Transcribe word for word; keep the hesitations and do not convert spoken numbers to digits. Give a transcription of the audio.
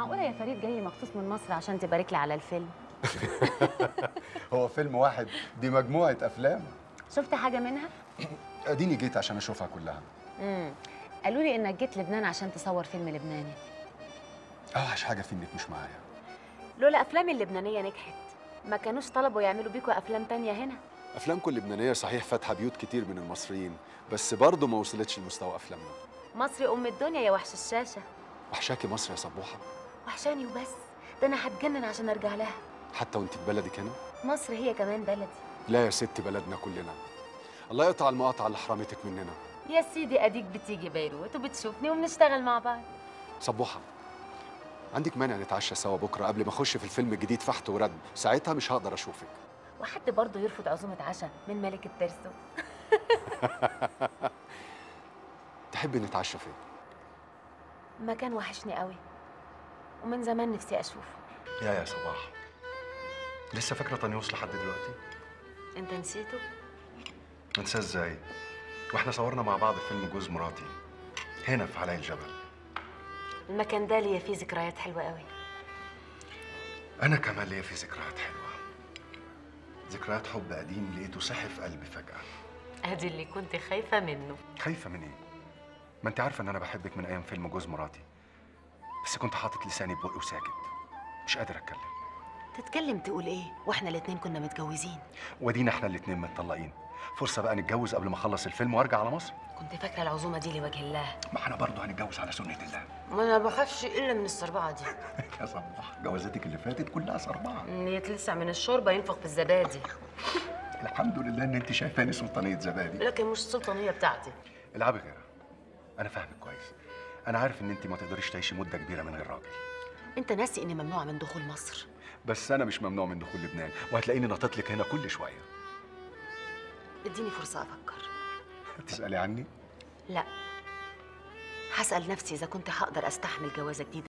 معقولة يا فريد جاي مخصوص من مصر عشان تبارك لي على الفيلم؟ هو فيلم واحد، دي مجموعة أفلام. شفت حاجة منها؟ أديني جيت عشان أشوفها كلها. امم قالوا لي إنك جيت لبنان عشان تصور فيلم لبناني. أوحش حاجة في إنك مش معايا. لولا أفلام اللبنانية نجحت ما كانوش طلبوا يعملوا بيكوا أفلام تانية هنا. أفلامكم اللبنانية صحيح فاتحة بيوت كتير من المصريين، بس برضه ما وصلتش لمستوى أفلامنا. مصري أم الدنيا يا وحش الشاشة. وحشاكي مصر يا صبوحة. وحشاني وبس، ده أنا هتجنن عشان أرجع لها. حتى وأنت في بلدك هنا؟ مصر هي كمان بلدي. لا يا ستي، بلدنا كلنا. الله يقطع المقاطعة اللي حرمتك مننا. يا سيدي أديك بتيجي بيروت وبتشوفني وبنشتغل مع بعض. صبوحة، عندك مانع نتعشى سوا بكرة قبل ما أخش في الفيلم الجديد فحت وردم؟ ساعتها مش هقدر أشوفك. وحد برضه يرفض عزومة عشاء من ملك الترسو. تحبي نتعشى فين؟ مكان وحشني قوي ومن زمان نفسي أشوفه. يا يا صباح، لسه فاكرة طنيوس لحد دلوقتي؟ أنت نسيته؟ انساه إزاي؟ وإحنا صورنا مع بعض فيلم جوز مراتي هنا في علاء الجبل. المكان ده ليا فيه ذكريات حلوة قوي. أنا كمان ليا فيه ذكريات حلوة، ذكريات حب قديم لقيته صحي في قلبي فجأة. أدي اللي كنت خايفة منه. خايفة من إيه؟ ما أنت عارفة إن أنا بحبك من أيام فيلم جوز مراتي، بس كنت حاطط لساني ببقي وساكت، مش قادر أتكلم. تتكلم تقول إيه؟ وإحنا الاتنين كنا متجوزين. وأدينا إحنا الاتنين متطلقين، فرصة بقى نتجوز قبل ما أخلص الفيلم وأرجع على مصر. كنت فاكرة العزومة دي لوجه الله. ما إحنا برضه هنتجوز على سنة الله. ما أنا ما بخافش إلا من الصربعة دي. يا صباح، جوازاتك اللي فاتت كلها صربعة. اللي يتلسع من الشوربة ينفخ في الزبادي. الحمد لله إن أنت شايفاني سلطانية زبادي. لكن مش السلطانية بتاعتي. العبي غيرها. أنا فاهمك كويس. أنا عارف إن أنت ما تقدريش تعيشي مدة كبيرة من غير راجل. أنت ناسي إني ممنوعة من دخول مصر. بس أنا مش ممنوع من دخول لبنان، وهتلاقيني نطت لك هنا كل شوية. اديني فرصة أفكر. هتسألي عني؟ لا، هسأل نفسي إذا كنت هقدر أستحمل جوازة جديدة.